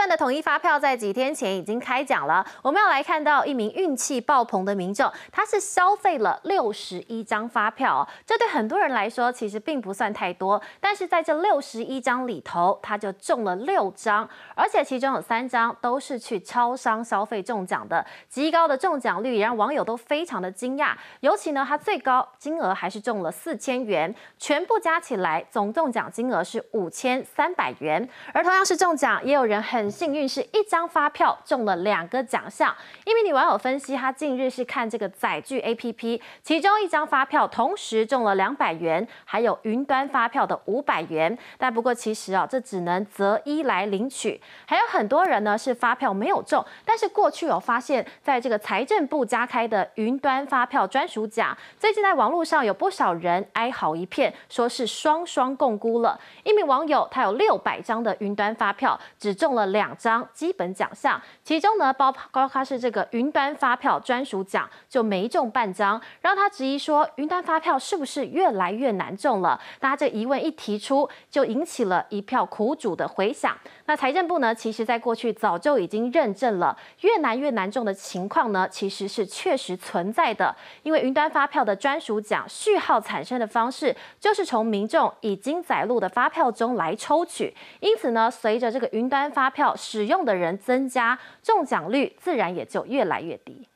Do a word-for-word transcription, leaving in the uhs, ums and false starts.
份的统一发票在几天前已经开奖了。我们要来看到一名运气爆棚的民众，他是消费了六十一张发票哦。这对很多人来说其实并不算太多，但是在这六十一张里头，他就中了六张，而且其中有三张都是去超商消费中奖的。极高的中奖率也让网友都非常的惊讶，尤其呢，他最高金额还是中了四千元，全部加起来总中奖金额是五千三百元。而同样是中奖，也有人很幸运是一张发票中了两个奖项。一名女网友分析，她近日是看这个载具 A P P， 其中一张发票同时中了两百元，还有云端发票的五百元。但不过其实啊，这只能择一来领取。还有很多人呢是发票没有中，但是过去有发现，在这个财政部加开的云端发票专属奖，最近在网络上有不少人哀嚎一片，说是双双共估了。一名网友他有六百张的云端发票，只中了两张基本奖项，其中呢包括他是这个云端发票专属奖就没中半张，让他质疑说云端发票是不是越来越难中了？那他这疑问一提出，就引起了一票苦主的回响。那财政部呢，其实在过去早就已经认证了，越难越难中的情况呢，其实是确实存在的，因为云端发票的专属奖序号产生的方式，就是从民众已经载入的发票中来抽取，因此呢，随着这个云端发票使用的人增加，中奖率自然也就越来越低。